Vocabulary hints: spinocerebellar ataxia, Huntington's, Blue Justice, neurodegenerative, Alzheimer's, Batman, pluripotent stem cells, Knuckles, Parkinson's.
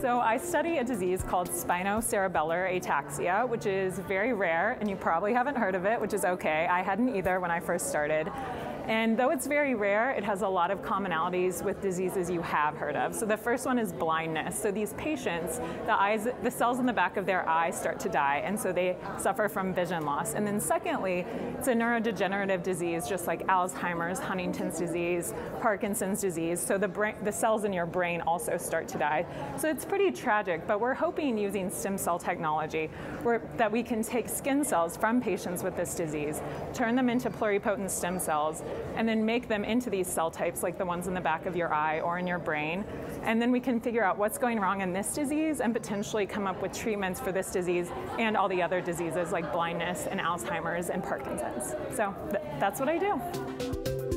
So I study a disease called spinocerebellar ataxia, which is very rare, and you probably haven't heard of it, which is okay. I hadn't either when I first started. And though it's very rare, it has a lot of commonalities with diseases you have heard of. So the first one is blindness. So these patients, the cells in the back of their eye start to die, and so they suffer from vision loss. And then secondly, it's a neurodegenerative disease, just like Alzheimer's, Huntington's disease, Parkinson's disease. So the cells in your brain also start to die. So it's pretty tragic, but we're hoping using stem cell technology that we can take skin cells from patients with this disease, turn them into pluripotent stem cells, and then make them into these cell types like the ones in the back of your eye or in your brain. And then we can figure out what's going wrong in this disease and potentially come up with treatments for this disease and all the other diseases like blindness and Alzheimer's and Parkinson's. So that's what I do.